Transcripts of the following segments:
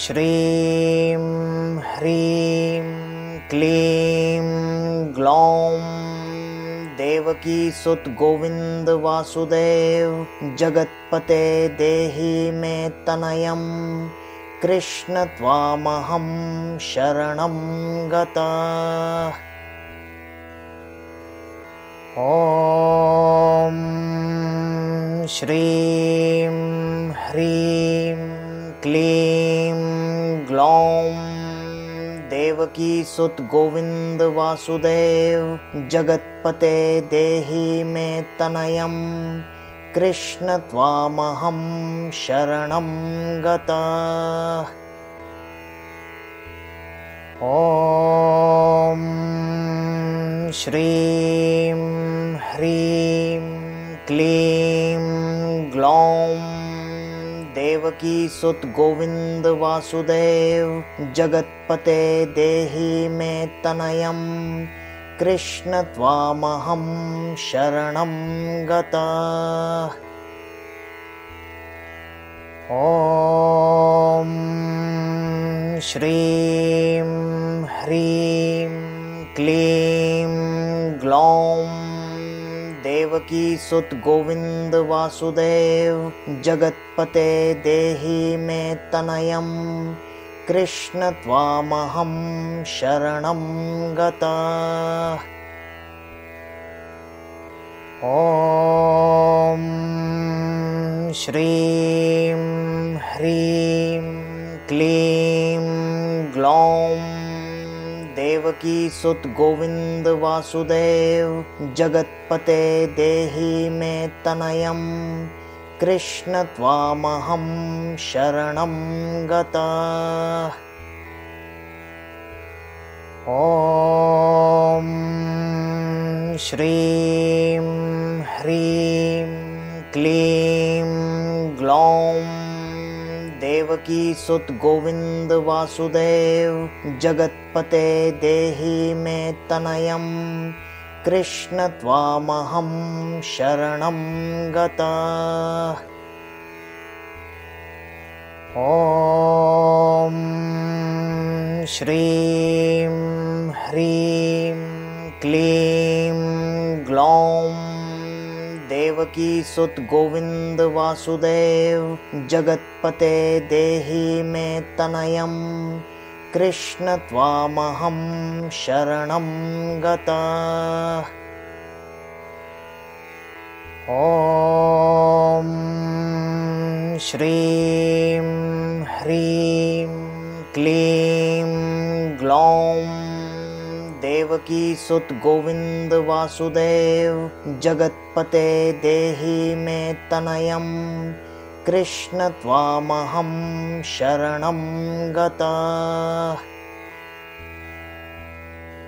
श्रीं ह्रीं क्लीं ग्लौं देवकी सुत गोविंद वासुदेव जगत्पते देहि मे तनयम् कृष्ण त्वामहं शरणं गतः। ॐ श्रीं ह्रीं क्लीं ग्लौं देवकी सुत गोविंद वासुदेव जगत्पते देहि मे तनयम् कृष्ण त्वामहं शरणं गतः। ॐ श्रीं ह्रीं क्लीं ग्लौं देवकी सुत गोविंद वासुदेव जगत्पते देहि मे तनयम् कृष्ण त्वामहं शरणं गतः। ॐ श्रीं ह्रीं क्लीं ग्लौं देवकी सुत गोविंद वासुदेव जगत्पते देहि मे तनयम् कृष्ण त्वामहं शरणं गतः। ॐ श्रीं ह्रीं क्लीं ग्लौं देवकी सुत गोविंद वासुदेव जगत्पते देहि मे तनयम् कृष्ण त्वामहं शरणं गतः। ॐ श्रीं ह्रीं क्लीं ग्लौं देवकी सुत गोविंद वासुदेव जगत्पते देहि मे तनयम् कृष्ण त्वामहं शरणं गतः। ॐ श्रीं ह्रीं क्लीं ग्लौं देवकी सुत गोविंद वासुदेव जगत्पते देहि मे तनयम् कृष्ण त्वामहं शरणं गतः। ॐ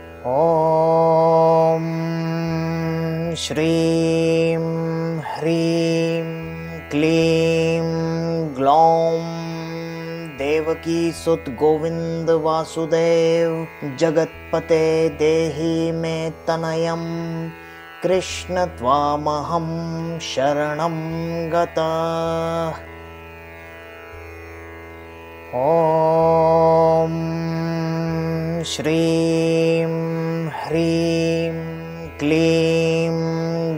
श्रीं ह्रीं क्लीं ग्लौं देवकी सुत गोविंद वासुदेव जगत्पते देहि मे तनयम् कृष्ण त्वामहं शरणं गतः। ॐ श्रीं ह्रीं क्लीं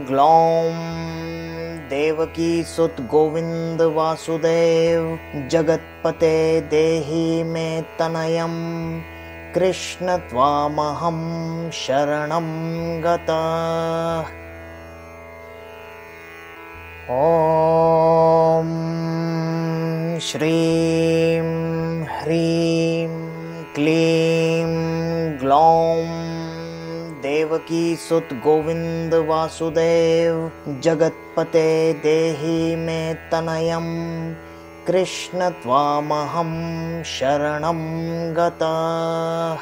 ग्लौं देवकी सुत गोविंद वासुदेव जगत्पते देहि मे तनयम् कृष्ण त्वामहं शरणं गतः। ॐ श्रीं ह्रीं क्लीं ग्लौं देवकी सुत गोविंद वासुदेव जगत्पते देहि मे तनयम् कृष्ण त्वामहं शरणं गतः।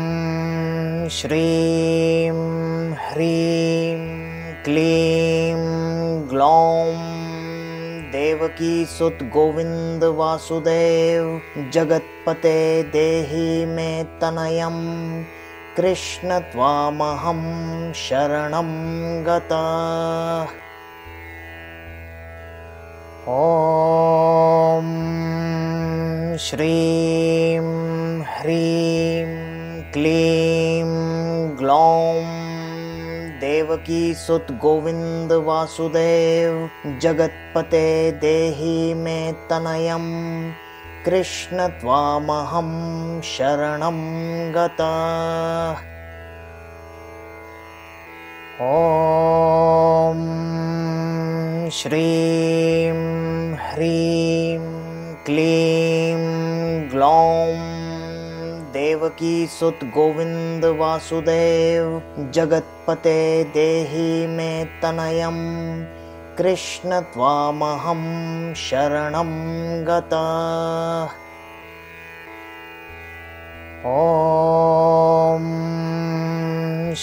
ॐ श्रीं ह्रीं क्लीं ग्लौं देवकी सुत गोविंद वासुदेव जगत्पते देहि मे तनयम् कृष्ण त्वामहं शरणं गतः। ॐ श्रीं ह्रीं क्लीं ग्लौं देवकी सुत गोविंद वासुदेव जगत्पते देहि मे तनयम् कृष्ण त्वामहं शरणं गतः। ॐ श्रीं ह्रीं क्लीं ग्लौं देवकी सुत गोविंद वासुदेव जगत्पते देहि मे तनयं कृष्ण त्वामहं शरणं गतः। ॐ श्रीं ह्रीं क्लीं ग्लौं देवकी सुत गोविंद वासुदेव जगत्पते देहि मे तनयं कृष्ण त्वामहं शरणं गतः। ॐ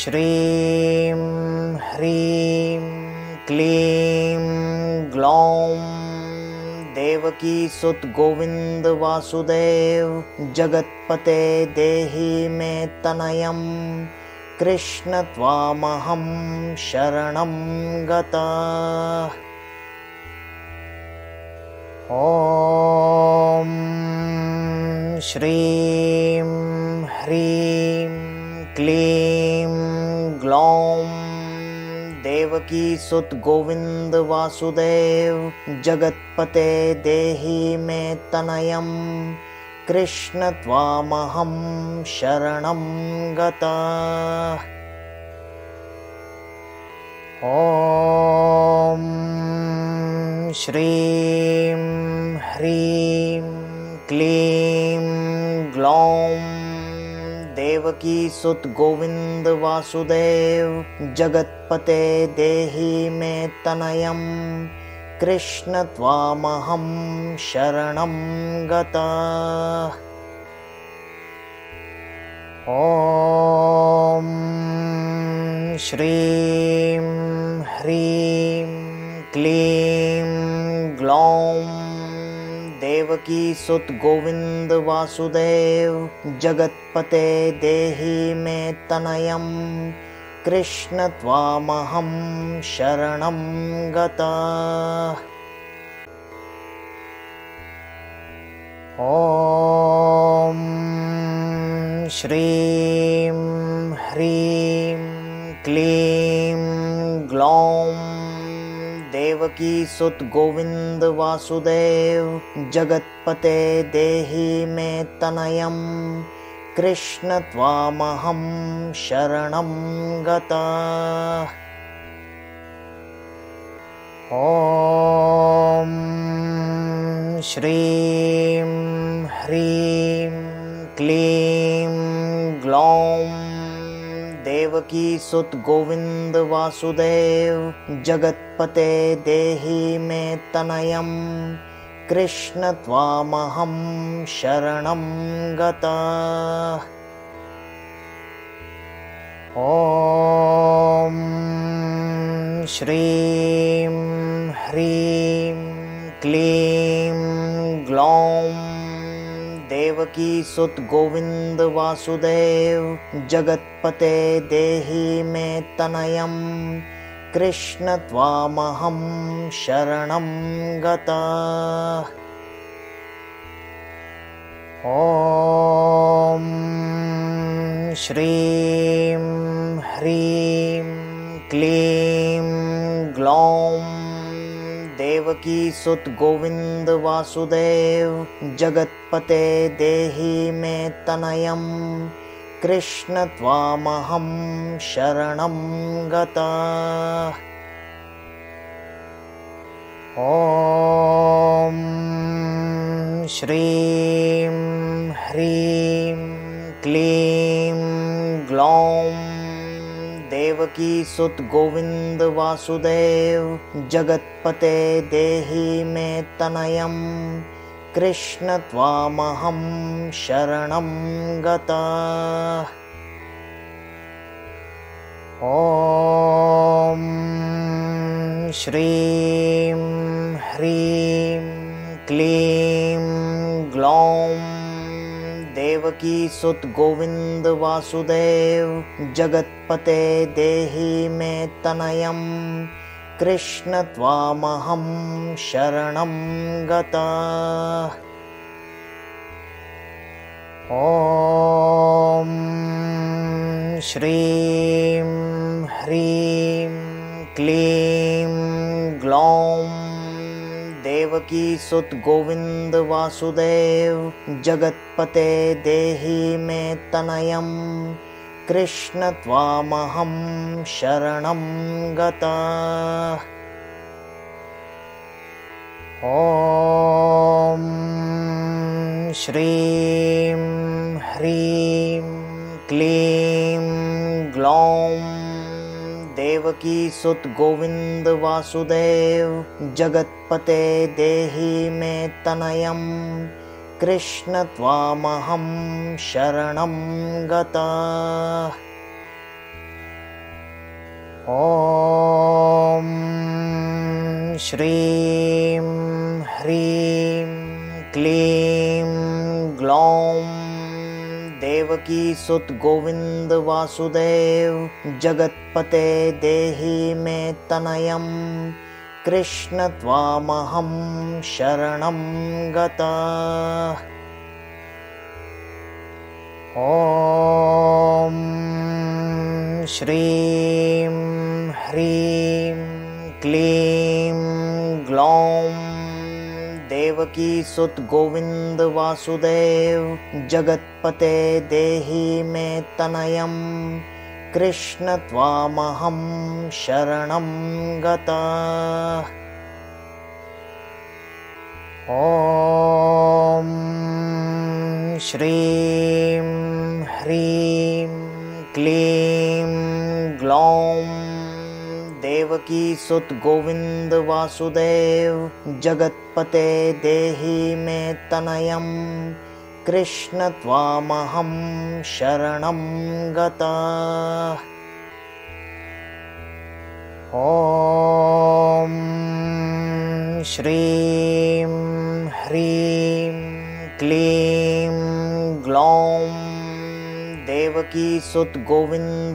श्रीं ह्रीं क्लीं ग्लौं देवकी सुत गोविंद वासुदेव जगत्पते देहि मे तनयं कृष्ण त्वामहं शरणं गतः। ॐ श्रीं ह्रीं क्लीं ग्लौं देवकी सुत गोविंद वासुदेव जगत्पते देहि मे तनयं कृष्ण त्वामहं शरणं गतः। ॐ श्रीं ह्रीं क्लीं ग्लौं देवकी सुत गोविंद वासुदेव जगत्पते देहि मे तनयं कृष्ण त्वामहं शरणं गतः। ॐ श्रीं ह्रीं क्लीं ग्लौं देवकी सुत गोविंद वासुदेव जगत्पते देहि मे तनयं कृष्ण त्वामहं शरणं गतः। ॐ श्रीं ह्रीं क्लीं ग्लौं देवकी सुत गोविंद वासुदेव जगत्पते देहि मे तनयं कृष्ण त्वामहं शरणं गतः। ॐ श्रीं ह्रीं क्लीं ग्लौं देवकी सुत गोविंद वासुदेव जगत्पते देहि मे तनयं कृष्ण त्वामहं शरणं गतः। ॐ श्रीं ह्रीं क्लीं ग्लौं देवकी सुत गोविंद वासुदेव जगत्पते देहि मे तनयं कृष्ण त्वामहं शरणं गतः। ॐ श्रीं ह्रीं क्लीं ग्लौं देवकी सुत गोविंद वासुदेव जगत्पते देहि मे तनयं कृष्ण त्वामहं शरणं गतः। ॐ श्रीं ह्रीं क्लीं ग्लौं देवकी सुत गोविंद वासुदेव जगत्पते देहि मे तनयं कृष्ण त्वामहं शरणं गतः। ॐ श्रीं ह्रीं क्लीं ग्लौं देवकी सुत गोविंद वासुदेव जगत्पते देहि मे तनयं कृष्ण त्वामहं शरणं गतः। ॐ श्रीं ह्रीं क्लीं ग्लौं देवकी सुत गोविंद वासुदेव जगत्पते देहि मे तनयम्। कृष्ण त्वामहं शरणं गतः। ॐ श्रीं ह्रीं क्लीं ग्लौं देवकी सुत गोविंद वासुदेव जगत्पते देहि मे तनयम्। कृष्ण त्वामहं शरणं गतः। ॐ श्रीं ह्रीं क्लीं ग्लौं देवकी सुत गोविंद वासुदेव जगत्पते देहि मे तनयम्। कृष्ण त्वामहं शरणं गतः। ॐ श्रीं ह्रीं क्लीं ग्लौं देवकी सुत गोविंद वासुदेव जगत्पते देहि मे तनयम्। कृष्ण त्वामहं शरणं गतः। ॐ श्रीं ह्रीं क्लीं ग्लौं देवकी सुत गोविंद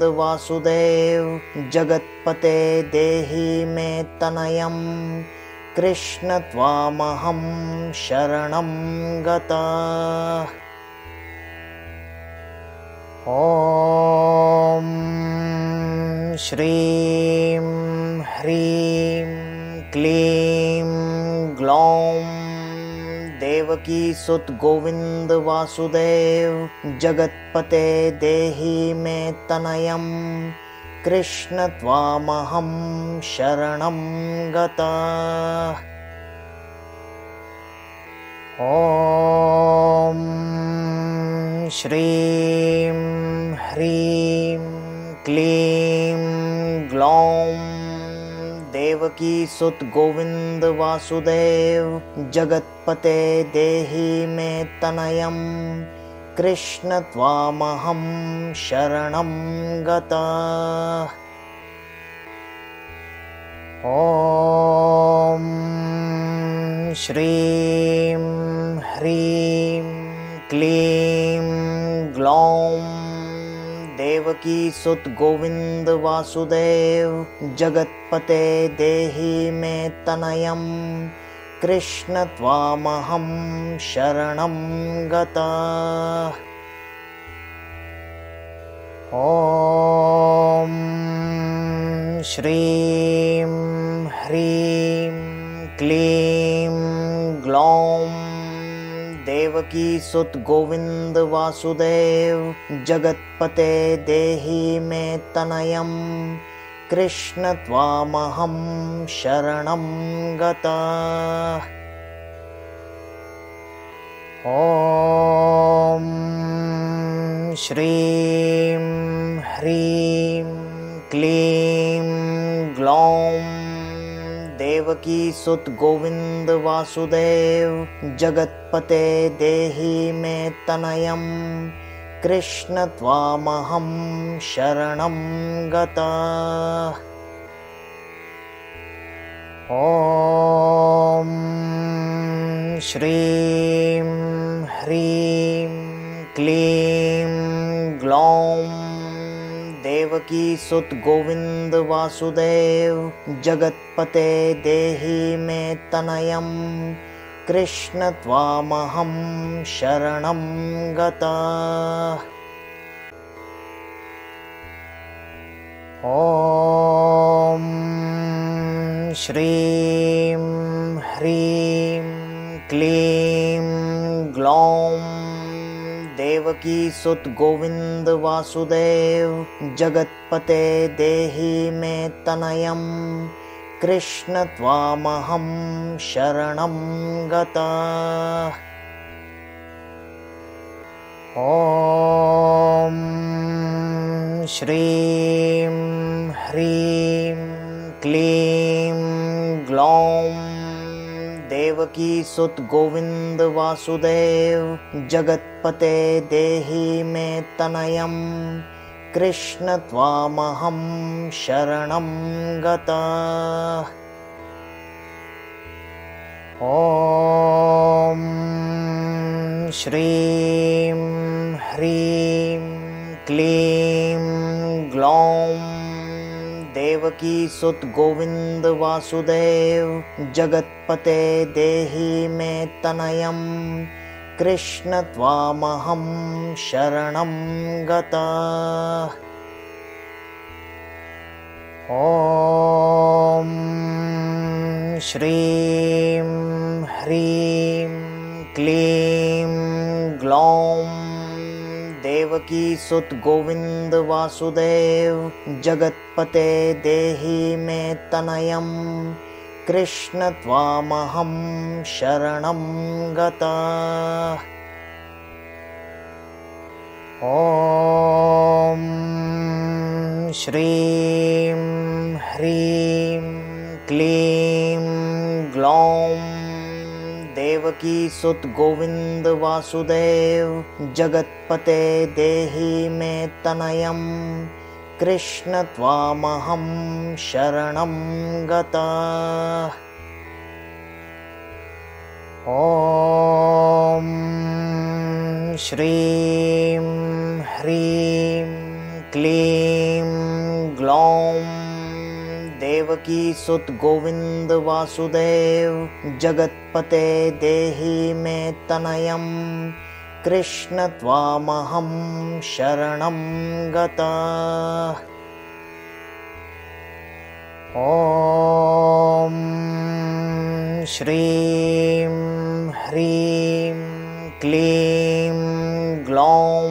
वासुदेव जगत्पते देहि मे तनयम्। कृष्ण त्वामहं शरणं गतः। ॐ श्रीं ह्रीं क्लीं ग्लौं देवकी सुत गोविंद वासुदेव जगत्पते देहि मे तनयम्। कृष्ण त्वामहं शरणं गतः। ॐ श्रीं ह्रीं क्लीं ग्लौं देवकी सुत गोविंद वासुदेव जगत्पते देहि मे तनयम्। कृष्ण त्वामहं शरणं गतः। ॐ श्रीं ह्रीं क्लीं ग्लौं देवकी सुत गोविंद वासुदेव जगत्पते देहि मे तनयम्। कृष्ण त्वामहं शरणं गतः। ॐ श्रीं ह्रीं क्लीं ग्लौं देवकी सुत गोविंद वासुदेव जगत्पते देहि मे तनयम्। कृष्ण त्वामहं शरणं गतः। ॐ श्रीं ह्रीं क्लीं ग्लौं देवकी सुत गोविंद वासुदेव जगत्पते देहि मे तनयम्। कृष्ण त्वामहं शरणं गतः। ॐ श्रीं ह्रीं क्लीं ग्लौं देवकी सुत गोविंद वासुदेव जगत्पते देहि मे तनयम्। कृष्ण त्वामहं शरणं गतः। ॐ श्रीं ह्रीं क्लीं ग्लौं देवकी सुत गोविंद वासुदेव जगत्पते देहि मे तनयम कृष्ण त्वामहं शरणं गतः। ॐ श्रीं ह्रीं क्लीं ग्लौं देवकी सुत गोविंद वासुदेव जगत्पते देहि मे तनयं कृष्ण त्वामहं शरणं गतः। ॐ श्रीं ह्रीं क्लीं ग्लौं देवकी सुत गोविंद वासुदेव जगत्पते देहि मे तनयं कृष्ण त्वामहं शरणं गतः। ॐ श्रीं ह्रीं क्लीं ग्लौं देवकी सुत गोविंद वासुदेव जगत्पते देहि मे तनयं कृष्ण त्वामहं शरणं गतः। ॐ श्रीं ह्रीं क्लीं ग्लौं देवकी सुत गोविंद वासुदेव जगत्पते देहि मे तनयं कृष्ण त्वामहं शरणं गतः। ॐ श्रीं ह्रीं क्लीं ग्लौं देवकी सुत गोविंद वासुदेव जगत्पते देहि मे तनयं कृष्ण त्वामहं शरणं गतः। ॐ श्रीं ह्रीं क्लीं ग्लौं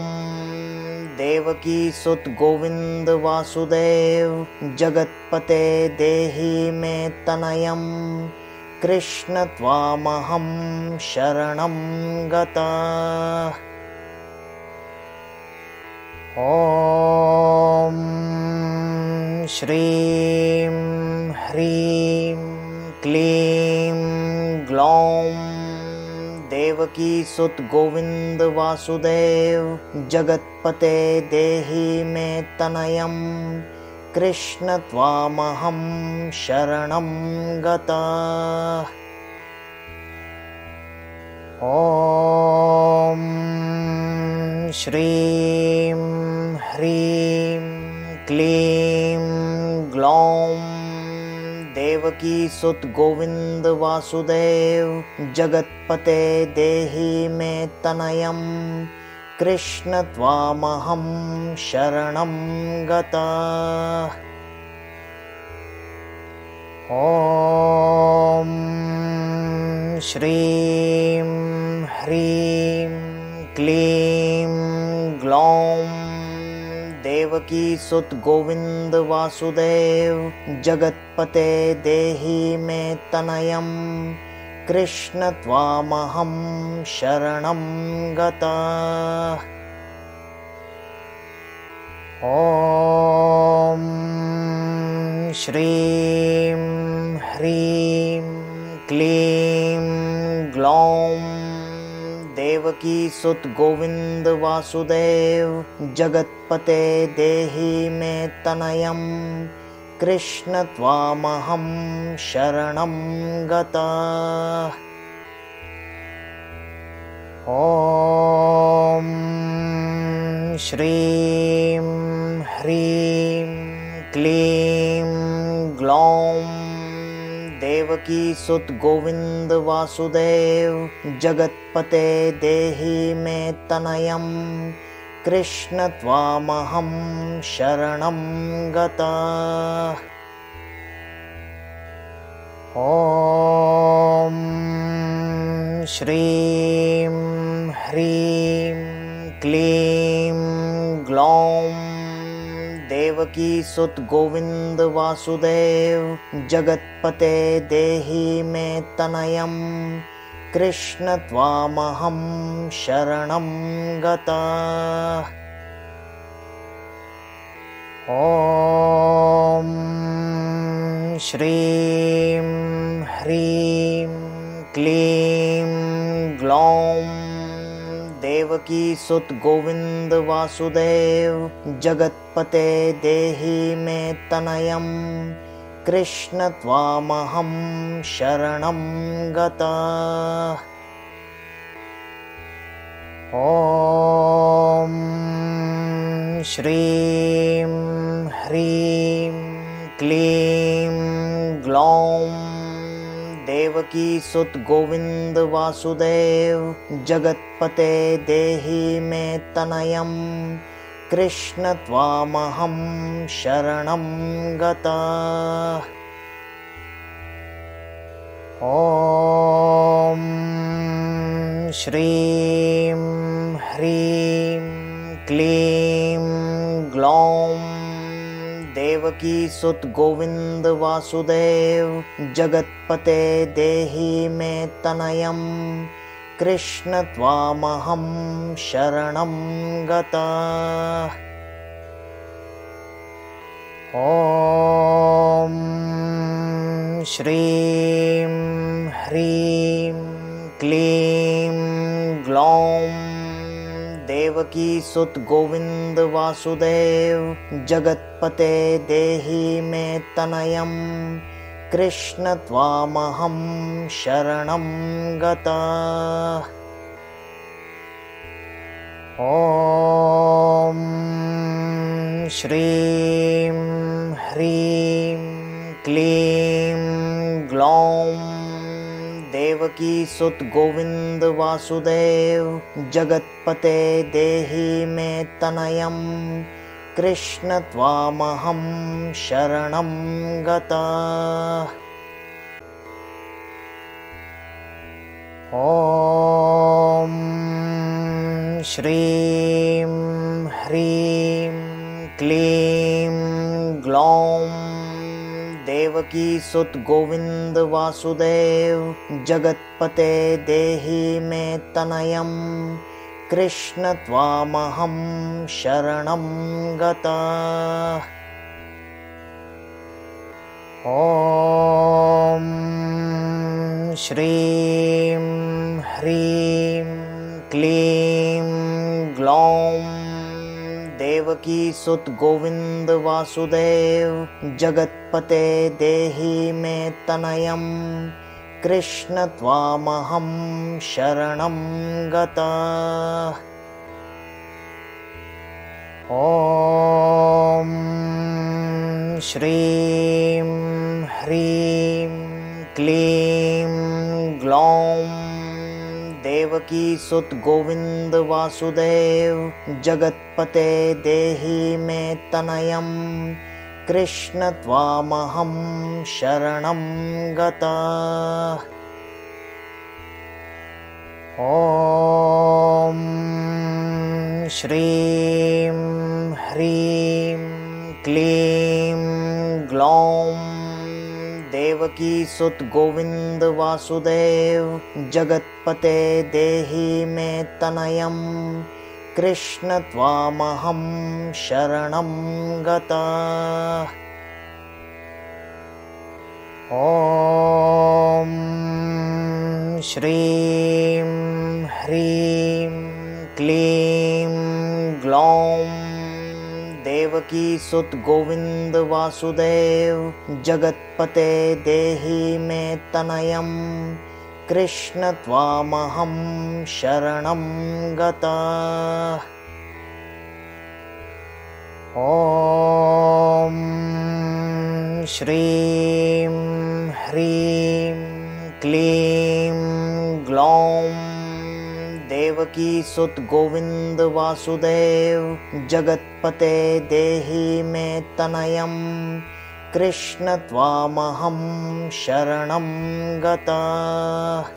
देवकी सुत गोविंद वासुदेव जगत्पते देहि मे तनयं कृष्ण त्वामहं शरणं गतः। ॐ श्रीं ह्रीं क्लीं ग्लौं देवकी सुत गोविंद वासुदेव जगत्पते देहि मे तनयं कृष्ण त्वामहं शरणं गतः। ॐ श्रीं ह्रीं क्लीं ग्लौं देवकी सुत गोविंद वासुदेव जगत्पते देहि मे तनयं कृष्ण त्वामहं शरणं गतः। ॐ श्रीं ह्रीं क्लीं ग्लौं देवकी सुत गोविंद वासुदेव जगत्पते देहि मे तनयं कृष्ण त्वामहं शरणं गतः। ॐ श्रीं ह्रीं क्लीं ग्लौं देवकी सुत गोविंद वासुदेव जगत्पते देहि मे तनयं कृष्ण त्वामहं शरणं गतः। ॐ श्रीं ह्रीं क्लीं ग्लौं देवकी सुत गोविंद वासुदेव जगत्पते देहि मे तनयं कृष्ण त्वामहं शरणं गतः। ॐ श्रीं ह्रीं क्लीं ग्लौं देवकी सुत गोविंद वासुदेव जगत्पते देहि मे तनयं कृष्ण त्वामहं शरणं गतः। ॐ श्रीं ह्रीं क्लीं ग्लौं देवकी सुत गोविंद वासुदेव जगत्पते देहि मे तनयं कृष्ण त्वामहं शरणं गतः। ॐ श्रीं ह्रीं क्लीं ग्लौं देवकी सुत गोविंद वासुदेव जगत्पते देहि मे तनयं कृष्ण त्वामहं शरणं गतः। ॐ श्रीं ह्रीं क्लीं ग्लौं देवकी सुत गोविंद वासुदेव जगत्पते देहि मे तनयं कृष्ण त्वामहं शरणं गतः। ॐ श्रीं ह्रीं क्लीं ग्लौं देवकी सुत गोविंद वासुदेव जगत्पते देहि मे तनयं कृष्ण त्वामहं शरणं गतः। ॐ श्रीं ह्रीं क्लीं ग्लौं देवकी सुत गोविंद वासुदेव जगत्पते देहि मे तनयं कृष्ण त्वामहं शरणं गतः। ॐ श्रीं ह्रीं क्लीं ग्लौं देवकी सुत गोविंद वासुदेव जगत्पते देहि मे तनयं कृष्ण त्वामहं शरणं गतः। ॐ श्रीं ह्रीं क्लीं ग्लौं देवकी सुत गोविंद वासुदेव जगत्पते देहि मे तनयं कृष्ण त्वामहं शरणं गतः। ॐ श्रीं ह्रीं क्लीं ग्लौं देवकी सुत गोविंद वासुदेव जगत्पते देहि मे तनयं कृष्ण त्वामहं शरणं गतः। ॐ श्रीं ह्रीं क्लीं ग्लौं देवकी सुत गोविंद वासुदेव जगत्पते देहि मे तनयं कृष्ण त्वामहं शरणं गतः। ॐ श्रीं ह्रीं क्लीं ग्लौं देवकी सुत गोविंद वासुदेव जगत्पते देहि मे तनयं कृष्ण त्वामहं शरणं गतः। ॐ श्रीं ह्रीं क्लीं ग्लौं देवकी सुत गोविंद वासुदेव जगत्पते देहि मे तनयं कृष्ण त्वामहं शरणं गतः। ॐ श्रीं ह्रीं क्लीं ग्लौं देवकी सुत गोविंद वासुदेव जगत्पते देहि मे तनयम् कृष्ण त्वामहं शरणं गतः।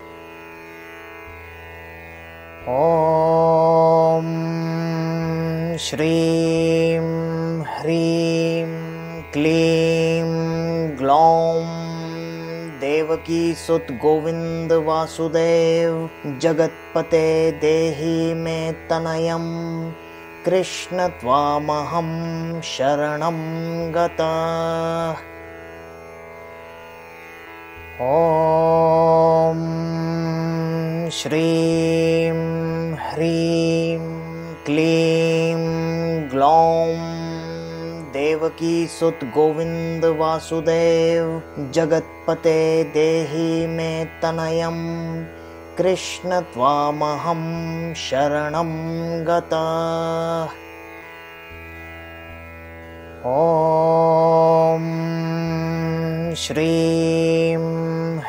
ॐ श्रीं ह्रीं क्लीं ग्लौं देवकी सुत गोविंद वासुदेव जगत्पते देहि मे तनयम् कृष्ण त्वामहं शरणं गतः। ॐ श्रीं ह्रीं क्लीं ग्लौं देवकी सुत गोविंद वासुदेव जगत्पते देहि मे तनयम् कृष्ण त्वामहं शरणं गतः। ॐ श्रीं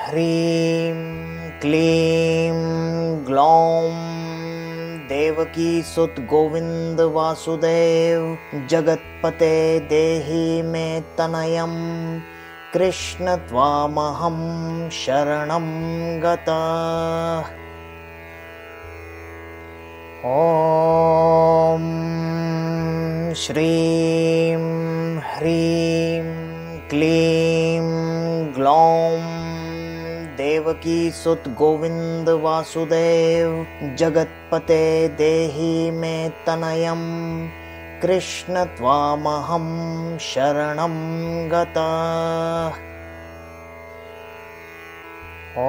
ह्रीं क्लीं ग्लौं देवकी सुत गोविंद वासुदेव जगत्पते देहि मे तनयम् कृष्ण त्वामहं शरणं गतः। ॐ श्रीं ह्रीं क्लीं ग्लौं देवकी सुत गोविंद वासुदेव जगत्पते देहि मे तनयम् कृष्ण त्वामहं शरणं गतः। ॐ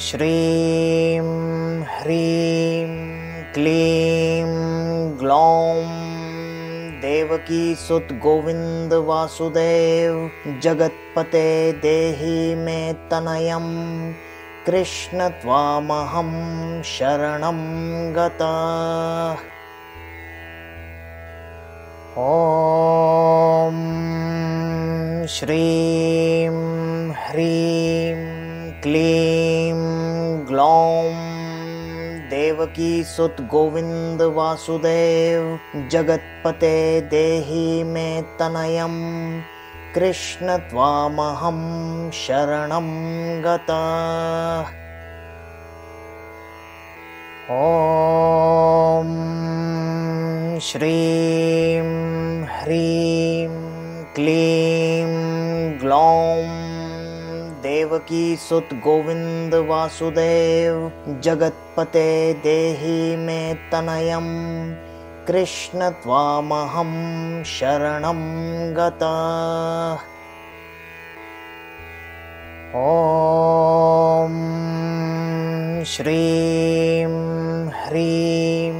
श्रीं ह्रीं क्लीं ग्लौं देवकी सुत गोविंद वासुदेव जगत्पते देहि मे तनयम् कृष्ण त्वामहं शरणं गतः। ॐ श्रीं ह्रीं क्लीं ग्लौं देवकी सुत गोविंद वासुदेव जगत्पते देहि मे तनयम् कृष्ण त्वामहं शरणं गतः। ॐ श्रीं ह्रीं क्लीं ग्लौं देवकी सुत गोविंद वासुदेव जगत्पते देहि मे तनयम् कृष्ण त्वामहं शरणं गतः। ॐ श्रीं ह्रीं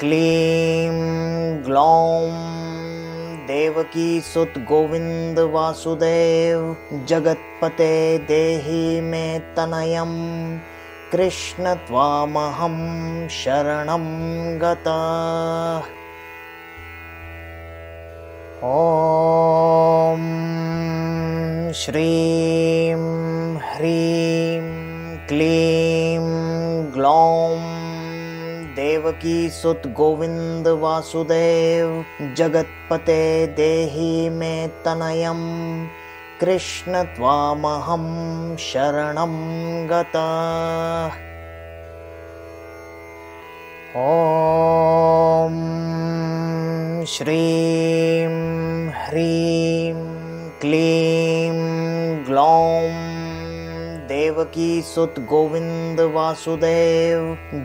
क्लीं ग्लौं देवकी सुत गोविंद वासुदेव जगत्पते देहि मे तनयम् कृष्ण त्वामहं शरणं गतः। ॐ श्रीं ह्रीं क्लीं ग्लौं देवकी सुत गोविंद वासुदेव जगत्पते देहि मे तनयम् कृष्ण त्वामहं शरणं गतः। ॐ श्रीं ह्रीं क्लीं ग्लौं देवकी सुत गोविंद वासुदेव जगत्पते देहि मे तनयम् कृष्ण त्वामहं शरणं गतः। ॐ श्रीं ह्रीं क्लीं ग्लौं देवकी सुत गोविंद वासुदेव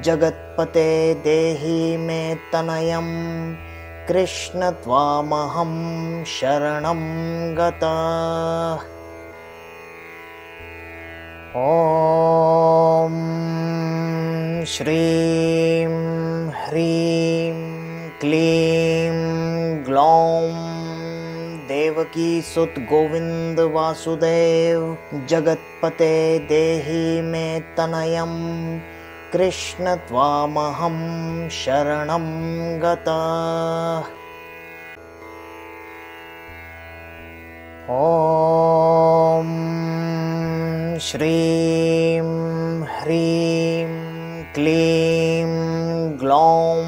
जगत्पते देहि मे तनयम् कृष्ण त्वामहं शरणं गतः। ॐ श्रीं ह्रीं क्लीं ग्लौं देवकी सुत गोविंद वासुदेव जगत्पते देहि मे तनयम् कृष्ण त्वामहं शरणं गतः। ॐ श्रीं ह्रीं क्लीं ग्लौं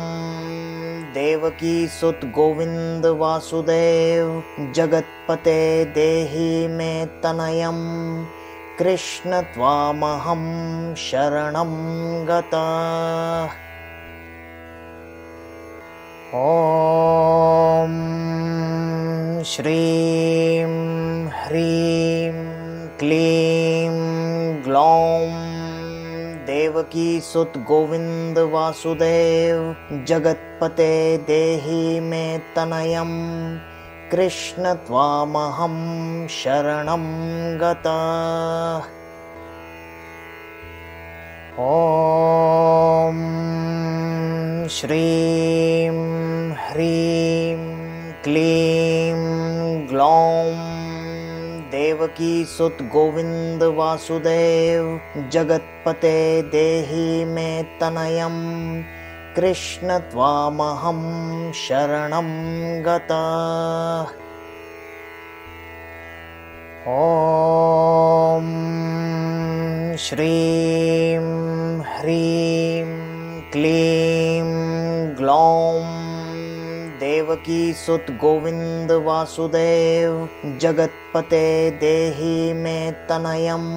देवकी सुत गोविंद वासुदेव जगत्पते देहि मे तनयम् कृष्ण त्वामहं शरणं गतः। ॐ श्रीं ह्रीं क्लीं ग्लौं देवकी सुत गोविंद वासुदेव जगत्पते देहि मे तनयम् कृष्ण त्वामहं शरणं गतः। ॐ श्रीं ह्रीं क्लीं ग्लौं देवकी सुत गोविंद वासुदेव जगत्पते देहि मे तनयम् कृष्ण त्वामहं शरणं गतः। ॐ श्रीं ह्रीं क्लीं ग्लौं देवकी सुत गोविंद वासुदेव जगत्पते देहि मे तनयम्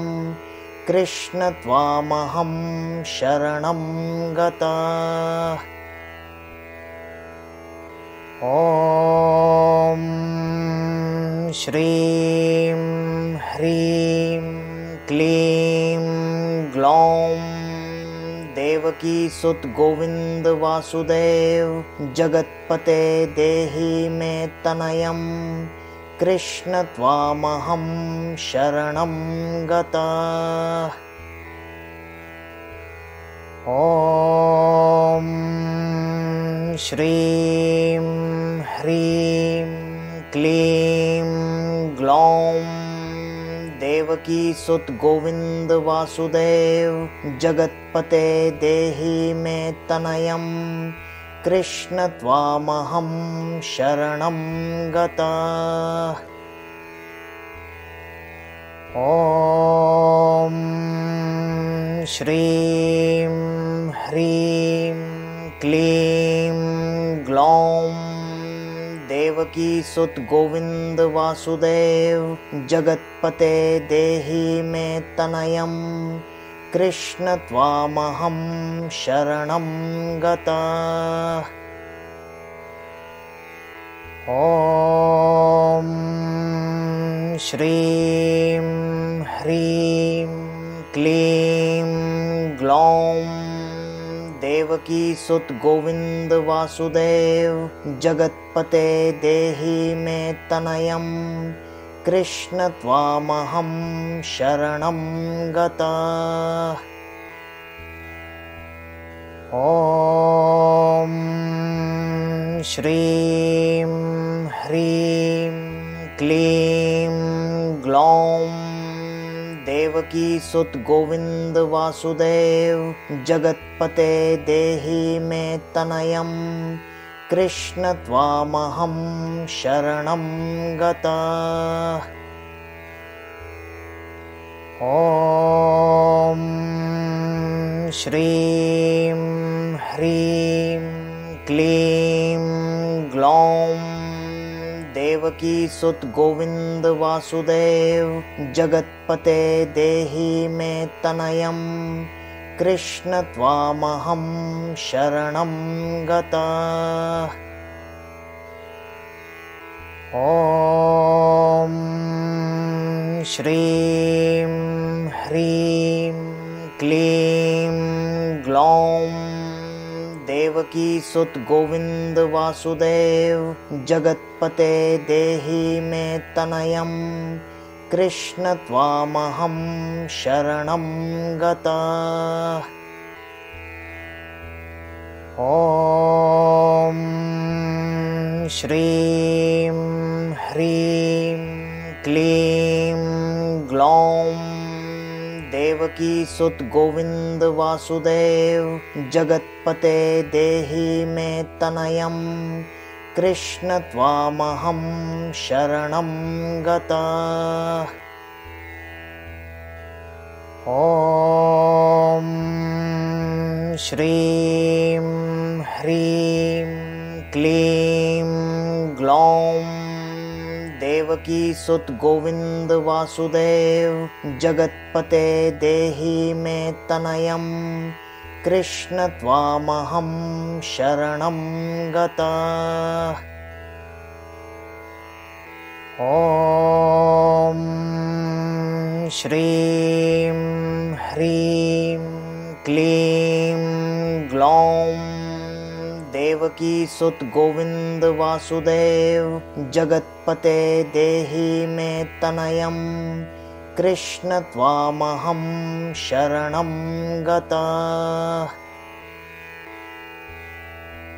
कृष्ण त्वामहं शरणं गतः। ॐ श्रीं ह्रीं क्लीं ग्लौं देवकी सुत गोविंद वासुदेव जगत्पते देहि मे तनयम् कृष्ण त्वामहं शरणं गतः। ॐ श्रीं ह्रीं क्लीं ग्लौं देवकी सुत गोविंद वासुदेव जगत्पते देहि मे तनयम् कृष्ण त्वामहं शरणं गतः। ॐ श्रीं ह्रीं क्लीं ग्लौं देवकी सुत गोविंद वासुदेव जगत्पते देहि मे तनयम् कृष्ण त्वामहं शरणं गतः। ॐ श्रीं ह्रीं क्लीं ग्लौं देवकी सुत गोविंद वासुदेव जगत्पते देहि मे तनयम् कृष्ण त्वामहं शरणं गतः। ॐ श्रीं ह्रीं क्लीं ग्लौं देवकी सुत गोविंद वासुदेव जगत्पते देहि मे तनयम् कृष्ण त्वामहं शरणं गतः। ॐ श्रीं ह्रीं क्लीं ग्लौं देवकी सुत गोविंद वासुदेव जगत्पते देहि मे तनयम् कृष्ण त्वामहं शरणं गतः। ॐ श्रीं ह्रीं क्लीं ग्लौं देवकी सुत गोविंद वासुदेव जगत्पते देहि मे तनयम् कृष्ण त्वामहं शरणं गतः। ॐ श्रीं ह्रीं क्लीं ग्लौं देवकी सुत गोविंद वासुदेव जगत्पते देहि मे तनयम् कृष्ण त्वामहं शरणं गतः। ॐ श्रीं ह्रीं क्लीं ग्लौं देवकी सुत गोविंद वासुदेव जगत्पते देहि मे तनयम् कृष्ण त्वामहं शरणं गतः। ॐ श्रीं ह्रीं क्लीं ग्लौं देवकी सुत गोविंद वासुदेव जगत्पते देहि मे तनयम् कृष्ण त्वामहं शरणं गतः।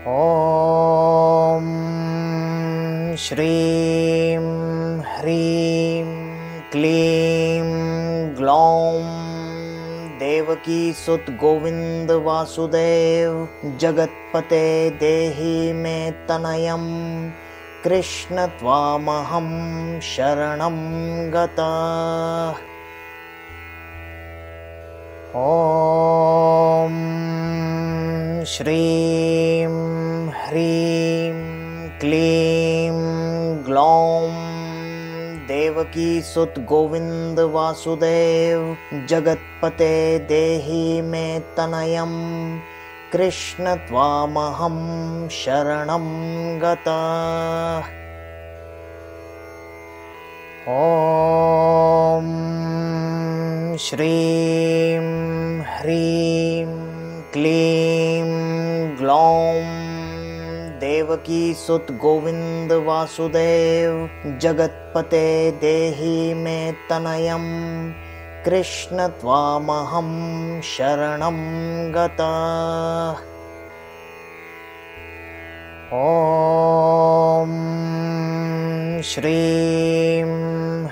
ॐ श्रीं ह्रीं क्लीं ग्लौं देवकी सुत गोविंद वासुदेव जगत्पते देहि मे तनयम् कृष्ण त्वामहं शरणं गतः। ॐ श्रीं ह्रीं क्लीं ग्लौं देवकी सुत गोविंद वासुदेव जगत्पते देहि मे तनयम् कृष्ण त्वामहं शरणं गतः। ॐ श्रीं ह्रीं क्लीं ग्लौं देवकी सुत गोविंद वासुदेव जगत्पते देहि मे तनयम् कृष्ण त्वामहं शरणं गतः। ॐ श्रीं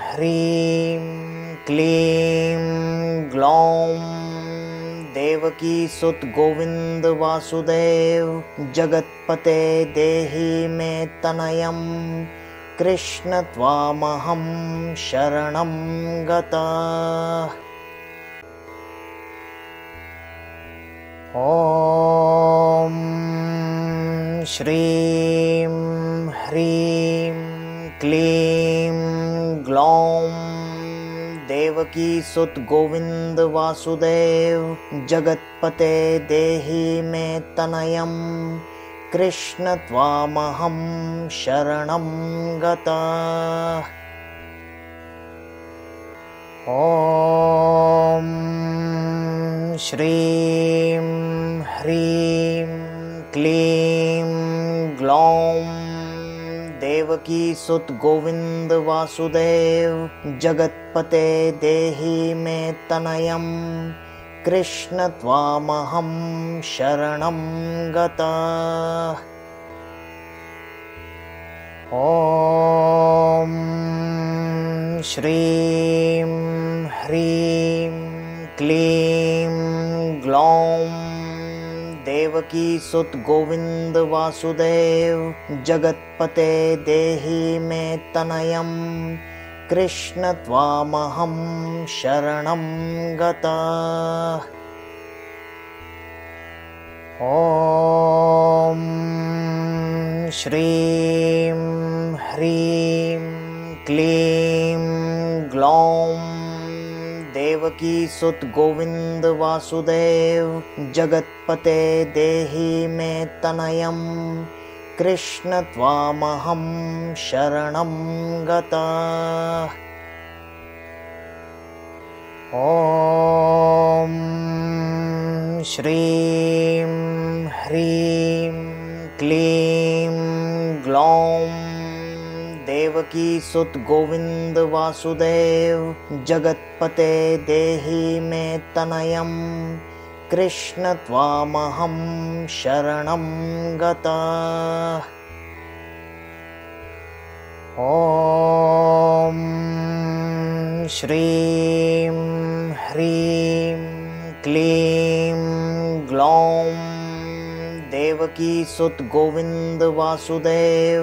ह्रीं क्लीं ग्लौं देवकी सुत गोविंद वासुदेव जगत्पते देहि मे तनयम् कृष्ण त्वामहं शरणं गतः। ॐ श्रीं ह्रीं क्लीं ग्लौं देवकी सुत गोविंद वासुदेव जगत्पते देहि मे तनयम् कृष्ण त्वामहं शरणं गतः। ॐ श्रीं ह्रीं क्लीं ग्लौं देवकी सुत गोविंद वासुदेव जगत्पते देहि मे तनयम् कृष्ण त्वामहं शरणं गतः। ॐ श्रीं ह्रीं क्लीं ग्लौं देवकी सुत गोविंद वासुदेव जगत्पते देहि मे तनयम् कृष्ण त्वामहं शरणं गतः। ॐ श्रीं ह्रीं क्लीं ग्लौं देवकी सुत गोविंद वासुदेव जगत्पते देहि मे तनयम् कृष्ण त्वामहं शरणं गतः। ॐ श्रीं ह्रीं क्लीं ग्लौं देवकी सुत गोविंद वासुदेव जगत्पते देहि मे तनयम् कृष्ण त्वामहं शरणं गतः। ॐ श्रीं ह्रीं क्लीं ग्लौं देवकी सुत गोविंद वासुदेव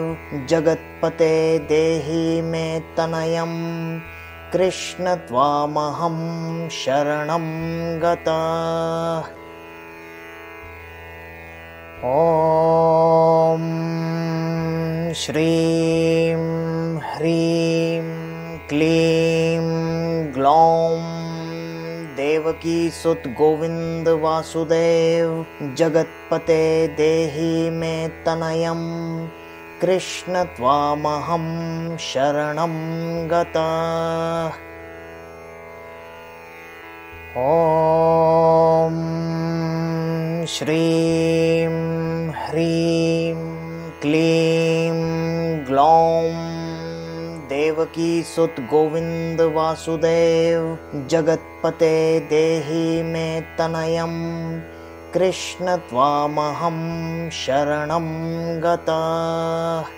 जगत्पते देहि मे तनयम् कृष्ण त्वामहं शरणं गतः। ॐ श्रीं ह्रीं क्लीं ग्लौं देवकी सुत गोविंद वासुदेव जगत्पते देहि मे तनयम् कृष्ण त्वामहं शरणं गतः। ॐ श्रीं ह्रीं क्लीं ग्लौं देवकी सुत गोविंद वासुदेव जगत्पते देहि मे तनयम् कृष्ण त्वामहं शरणं गतः।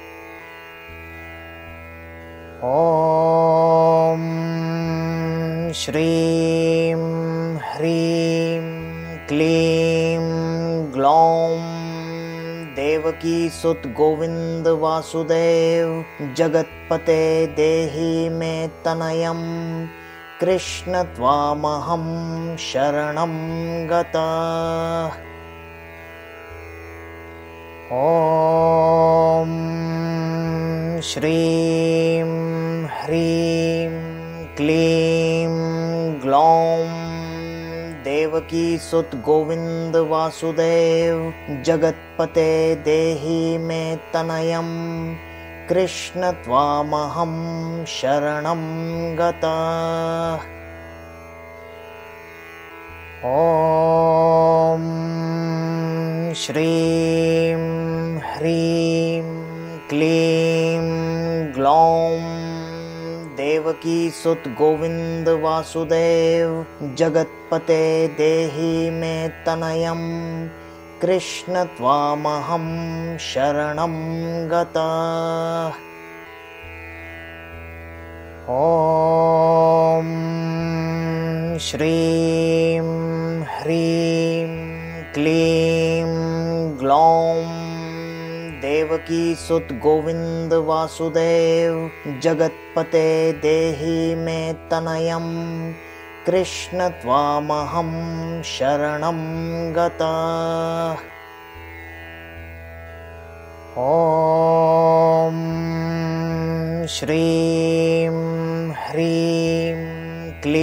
ॐ श्रीं ह्रीं क्लीं ग्लौं देवकी सुत गोविंद वासुदेव जगत्पते देहि मे तनयम् कृष्ण त्वामहं शरणं गतः। ॐ श्रीं ह्रीं क्लीं ग्लौं देवकी सुत गोविंद वासुदेव जगत्पते देहि मे तनयम् कृष्ण त्वामहं शरणं गतः। ॐ श्रीं ह्रीं क्लीं ग्लौं देवकी सुत गोविंद वासुदेव जगत्पते देहि मे तनयम् कृष्ण त्वामहं शरणं गतः। ॐ श्रीं ह्रीं क्लीं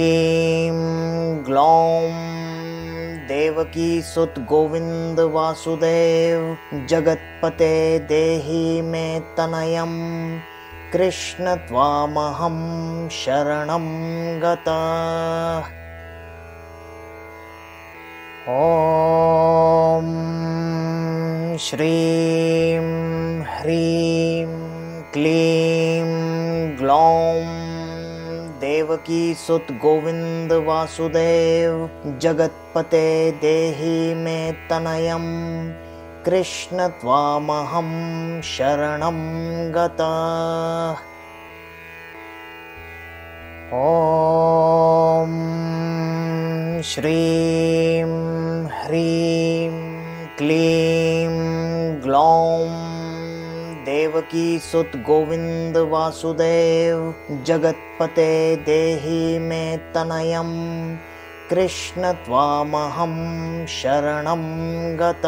ग्लौं देवकी सुत गोविंद वासुदेव जगत्पते देहि मे तनयम् कृष्ण त्वामहं शरणं गतः। ॐ श्रीं ह्रीं क्लीं ग्लौं देवकी सुत गोविंद वासुदेव जगत्पते देहि मे तनयम् कृष्ण त्वामहं शरणं गतः। ॐ श्रीं ह्रीं क्लीं ग्लौं देवकी सुत गोविंद वासुदेव जगत्पते देहि मे तनयम् कृष्ण त्वामहं शरणं गतः।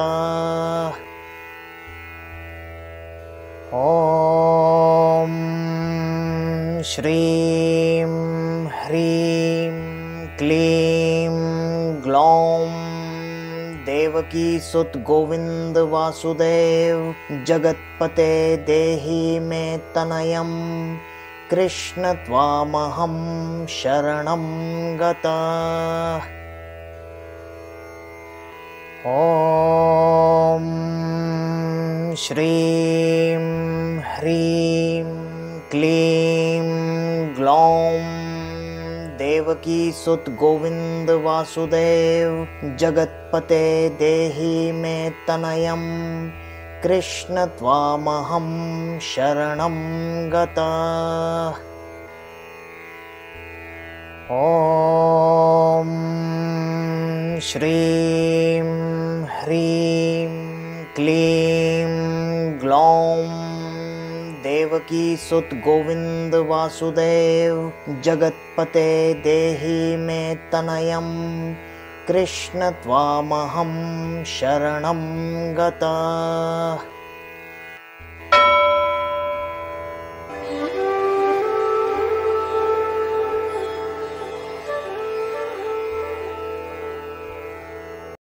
ॐ श्रीं ह्रीं क्लीं ग्लौं देवकी सुत गोविंद वासुदेव जगत्पते देहि मे तनयम् कृष्ण त्वामहं शरणं गतः। ॐ श्रीं ह्रीं क्लीं ग्लौं देवकी सुत गोविंद वासुदेव जगत्पते देहि मे तनयम् कृष्ण त्वामहं शरणं गतः। ॐ श्रीं ह्रीं क्लीं ग्लौं देवकी सुत गोविंद वासुदेव जगत्पते देहि मे तनयम् कृष्ण त्वामहं शरणं गतः। ॐ श्रीं ह्रीं क्लीं ग्लौं देवकी सुत गोविंद वासुदेव जगत्पते देहि मे तनयम् कृष्ण त्वामहं शरणं गतः।